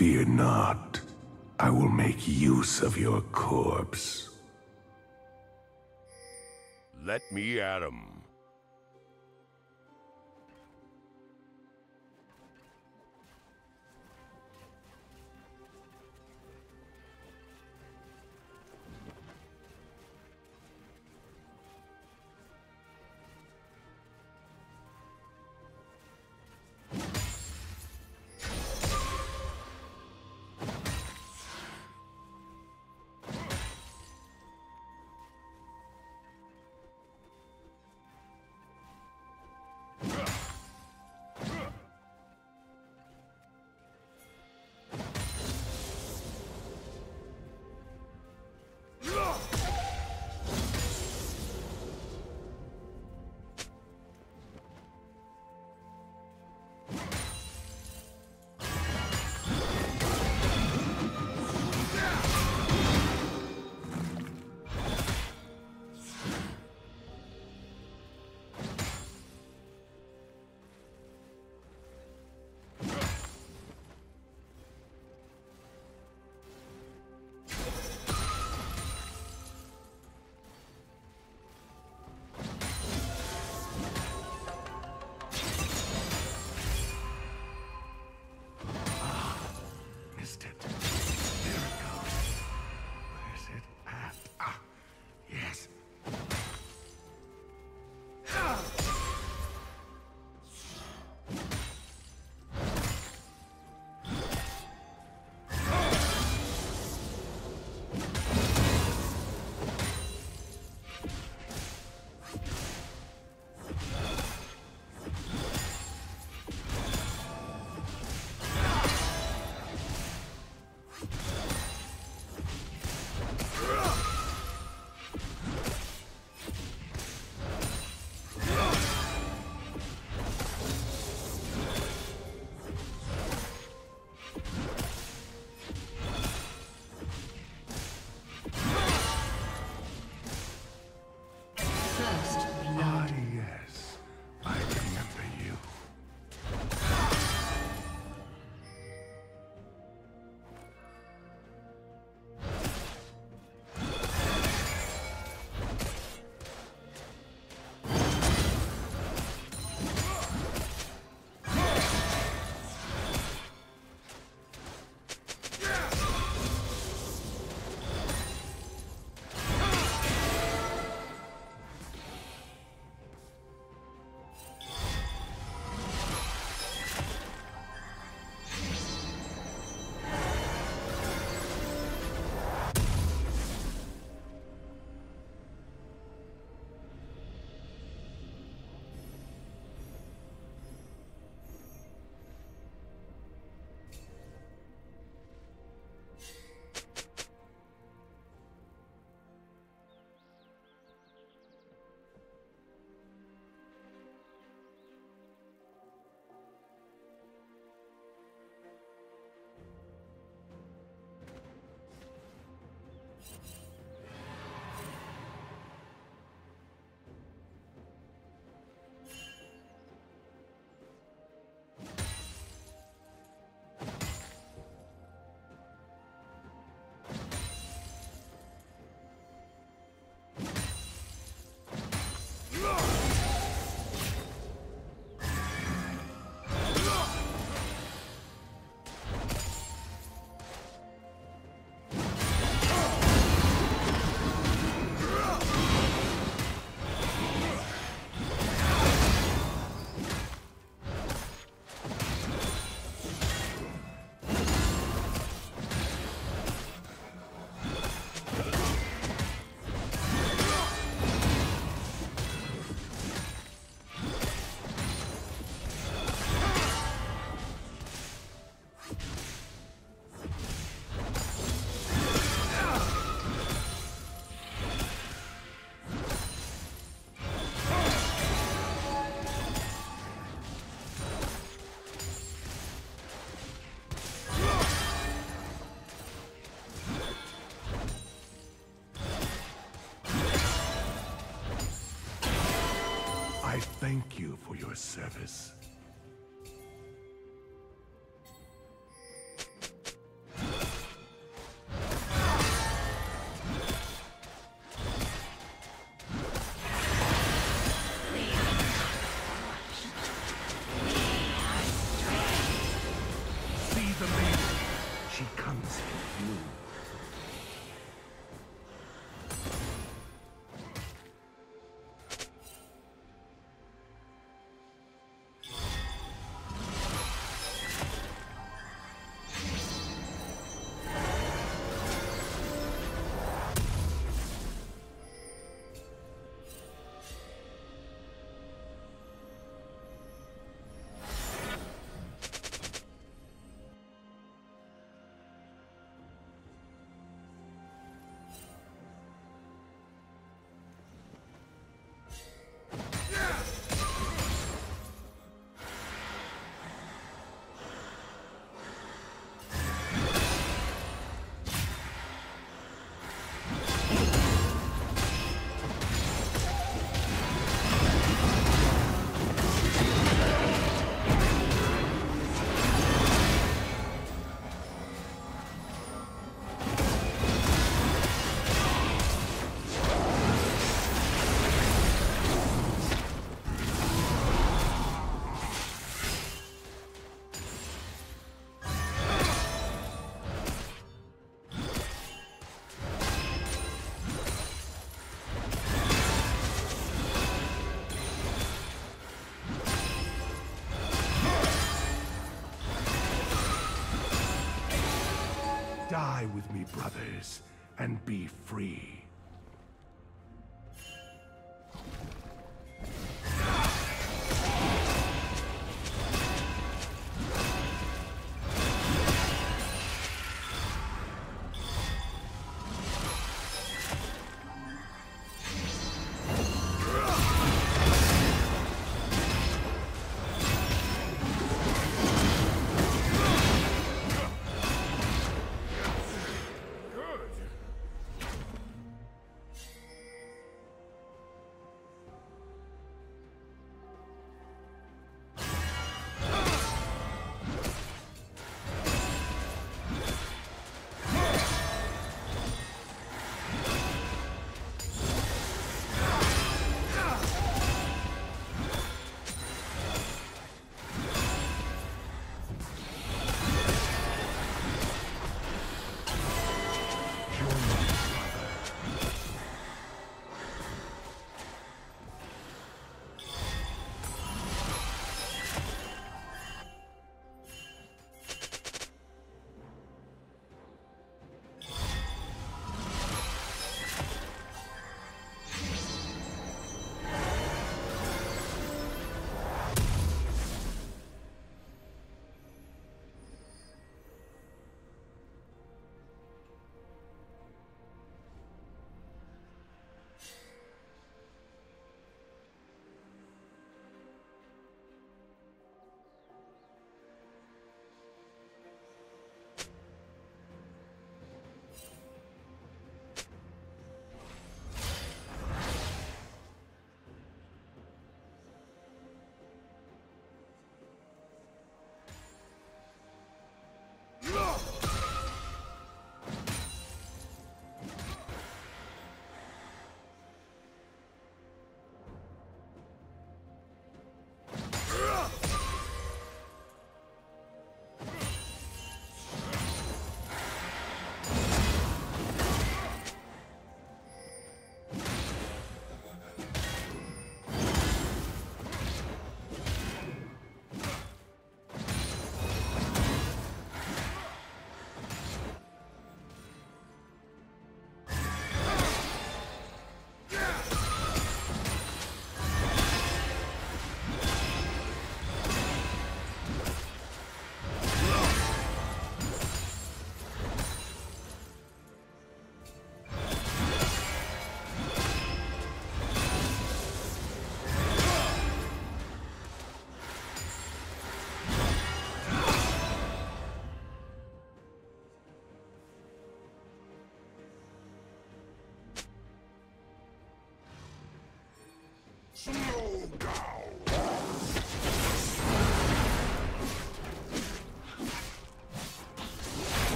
Fear not, I will make use of your corpse. Let me at him. Thank you for your service. She comes for you. Die with me, brothers, and be free. Slow down!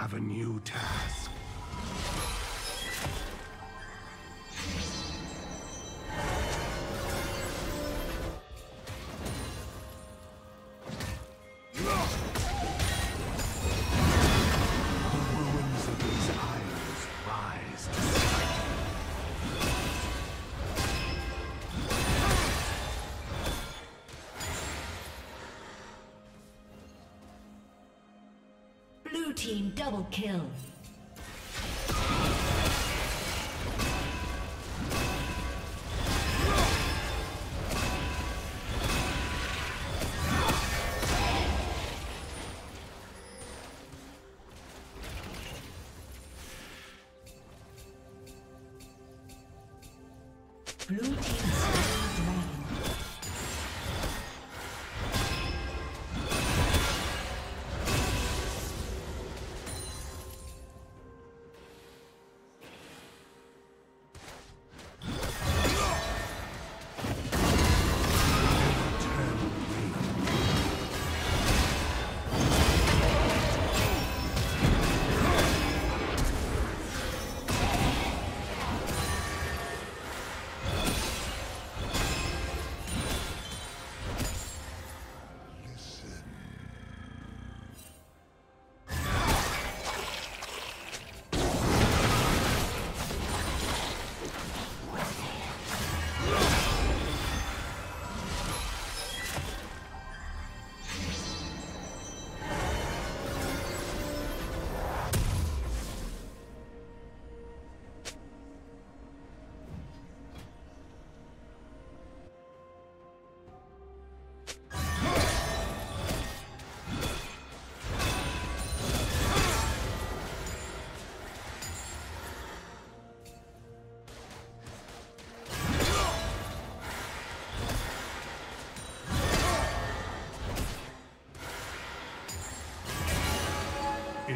have a new task. Team double kill. Blue team.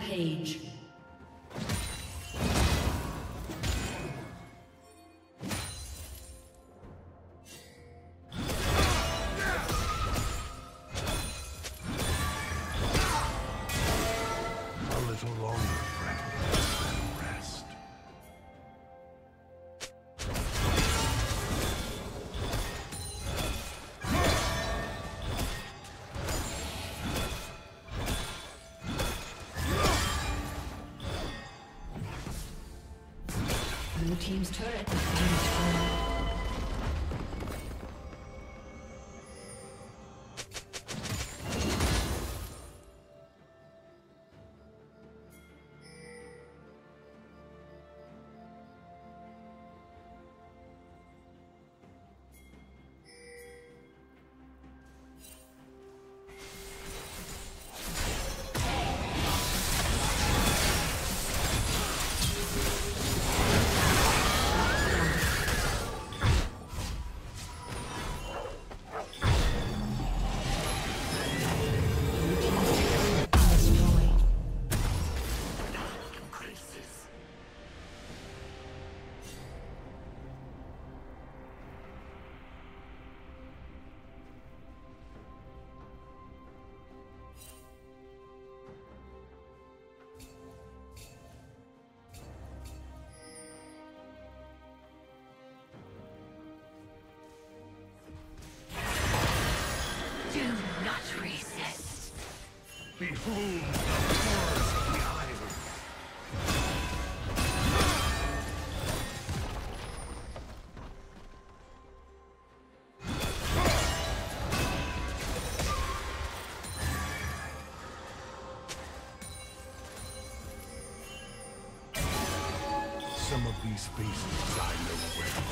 Page. A little longer, friend, than rest. Team's turret has been destroyed. Behold the force of the island. Some of these faces I know well.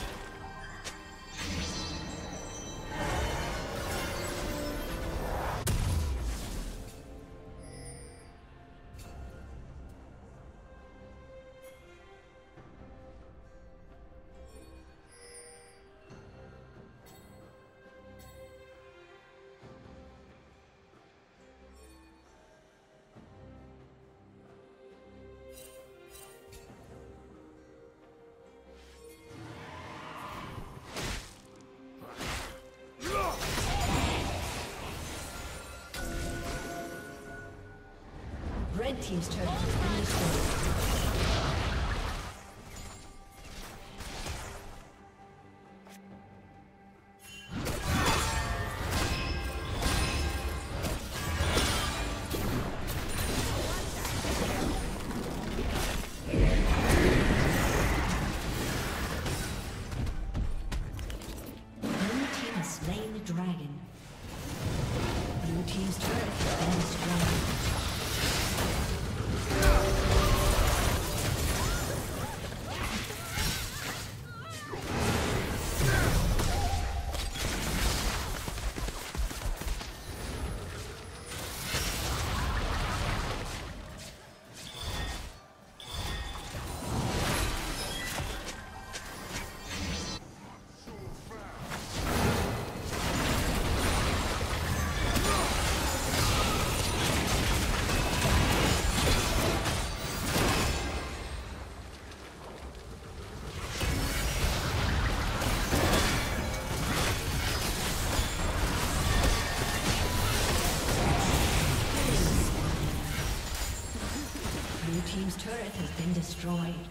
Red team's turret has been destroyed. Team's turret has been destroyed.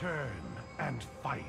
Turn and fight.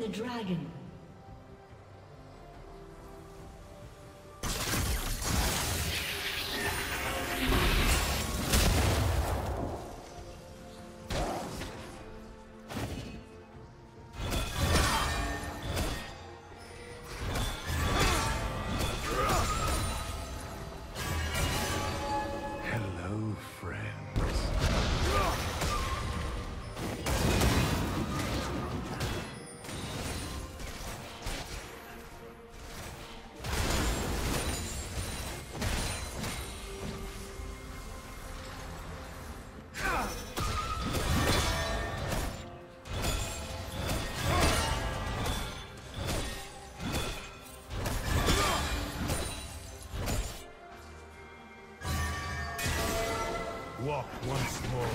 the dragon. Walk once more.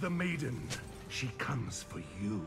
The maiden, she comes for you.